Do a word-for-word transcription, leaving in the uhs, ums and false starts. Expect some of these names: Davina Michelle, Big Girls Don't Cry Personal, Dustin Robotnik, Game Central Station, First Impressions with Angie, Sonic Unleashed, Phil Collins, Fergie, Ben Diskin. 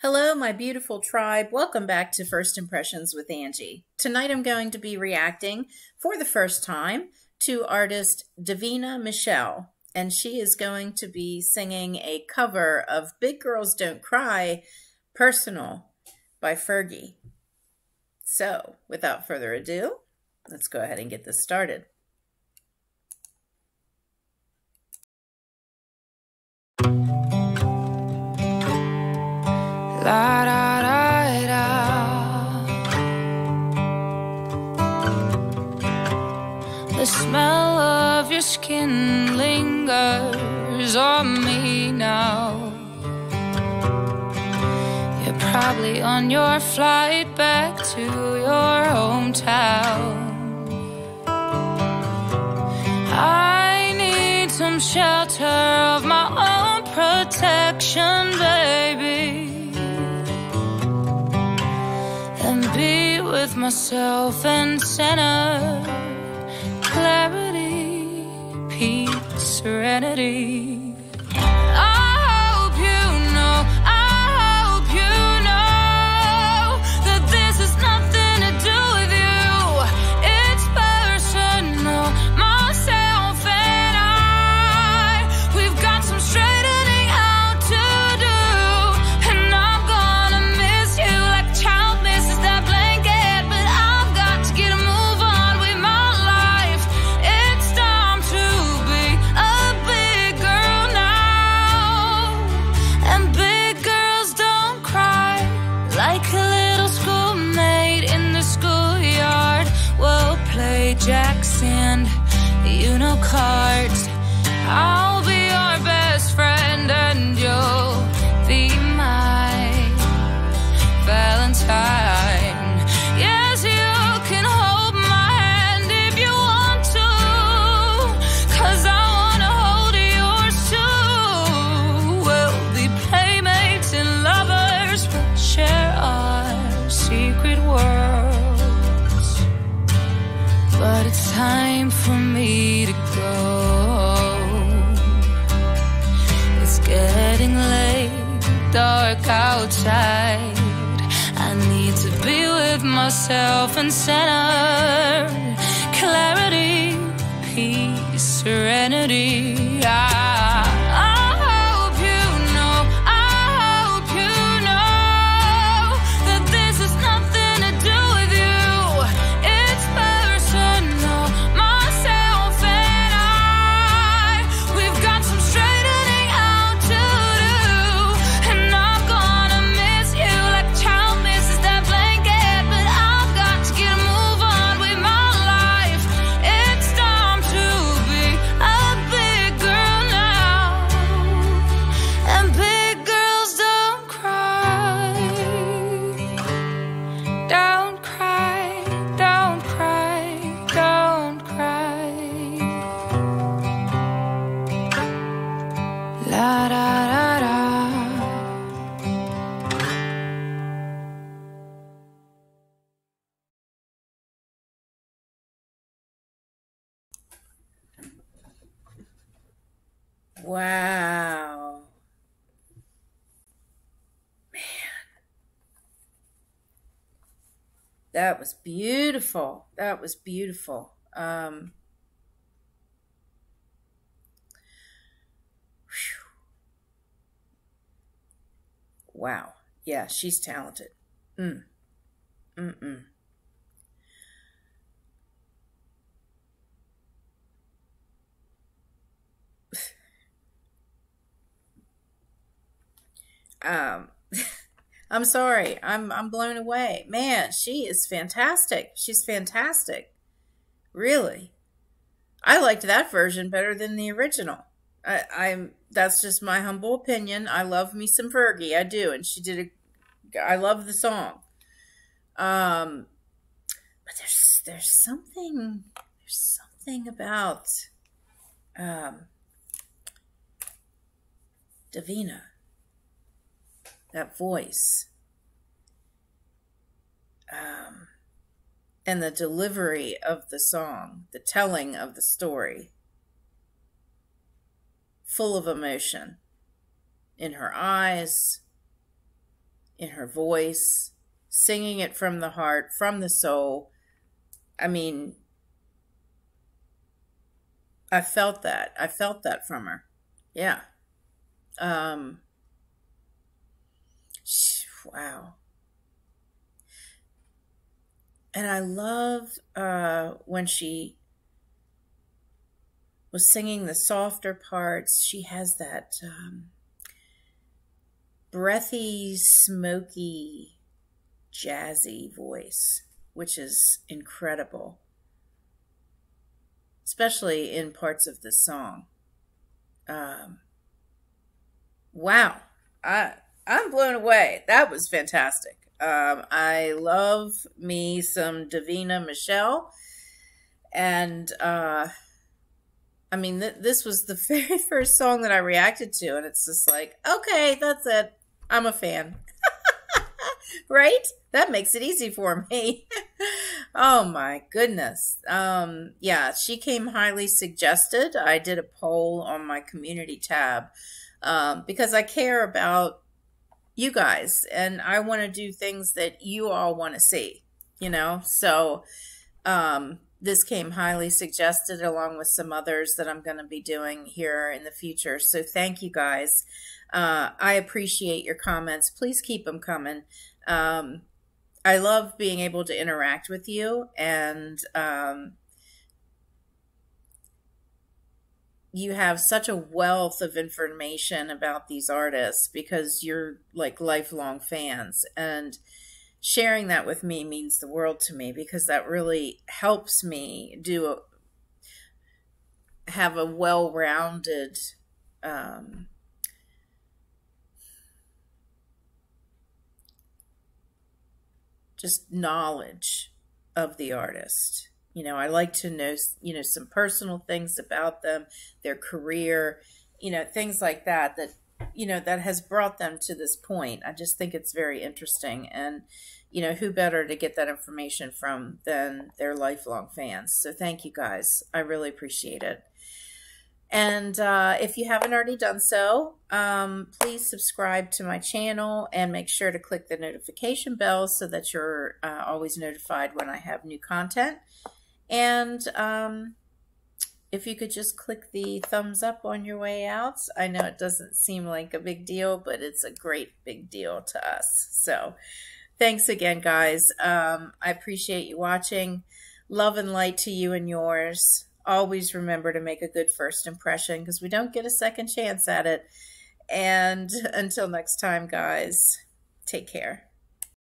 Hello, my beautiful tribe. Welcome back to First Impressions with Angie. Tonight I'm going to be reacting for the first time to artist Davina Michelle, and she is going to be singing a cover of Big Girls Don't Cry Personal by Fergie. So, without further ado, let's go ahead and get this started. La, da, da, da. The smell of your skin lingers on me now. You're probably on your flight back to your hometown. I need some shelter of my own protection, baby, and be with myself and center, clarity, peace, serenity. Jackson, you know cards. I'll be your best friend and you'll be my Valentine. Yes, you can hold my hand if you want to, 'cause I wanna hold yours too. We'll be playmates and lovers, we'll share our secret world. But it's time for me to go. It's getting late, dark outside. I need to be with myself and center, clarity, peace, serenity. I Wow. Man. That was beautiful. That was beautiful. Um, wow. Yeah, she's talented. Mm. Mm-mm. Um, I'm sorry. I'm, I'm blown away. Man, she is fantastic. She's fantastic. Really. I liked that version better than the original. I, I'm, that's just my humble opinion. I love me some Fergie. I do. And she did a, I love the song. Um, but there's, there's something, there's something about, um, Davina. That voice, um, and the delivery of the song, the telling of the story, full of emotion in her eyes, in her voice, singing it from the heart, from the soul. I mean, I felt that. I felt that from her. Yeah. Um, wow. And I love uh, when she was singing the softer parts. She has that um, breathy, smoky, jazzy voice, which is incredible, especially in parts of the song. Um, wow, I, I'm blown away. That was fantastic. Um, I love me some Davina Michelle. And, uh, I mean, th this was the very first song that I reacted to. And it's just like, okay, that's it. I'm a fan. Right? That makes it easy for me. Oh my goodness. Um, yeah, she came highly suggested. I did a poll on my community tab, um, because I care about you guys and I want to do things that you all want to see, you know? So, um, this came highly suggested along with some others that I'm going to be doing here in the future. So thank you guys. Uh, I appreciate your comments. Please keep them coming. Um, I love being able to interact with you, and um, you have such a wealth of information about these artists because you're like lifelong fans, and sharing that with me means the world to me because that really helps me do a, have a well-rounded um just knowledge of the artist. You know, I like to know, you know, some personal things about them, their career, you know, things like that, that, you know, that has brought them to this point. I just think it's very interesting. And, you know, who better to get that information from than their lifelong fans? So thank you guys. I really appreciate it. And uh, if you haven't already done so, um, please subscribe to my channel and make sure to click the notification bell so that you're uh, always notified when I have new content. And um, if you could just click the thumbs up on your way out. I know it doesn't seem like a big deal, but it's a great big deal to us. So thanks again, guys. Um, I appreciate you watching. Love and light to you and yours. Always remember to make a good first impression because we don't get a second chance at it. And until next time, guys, take care.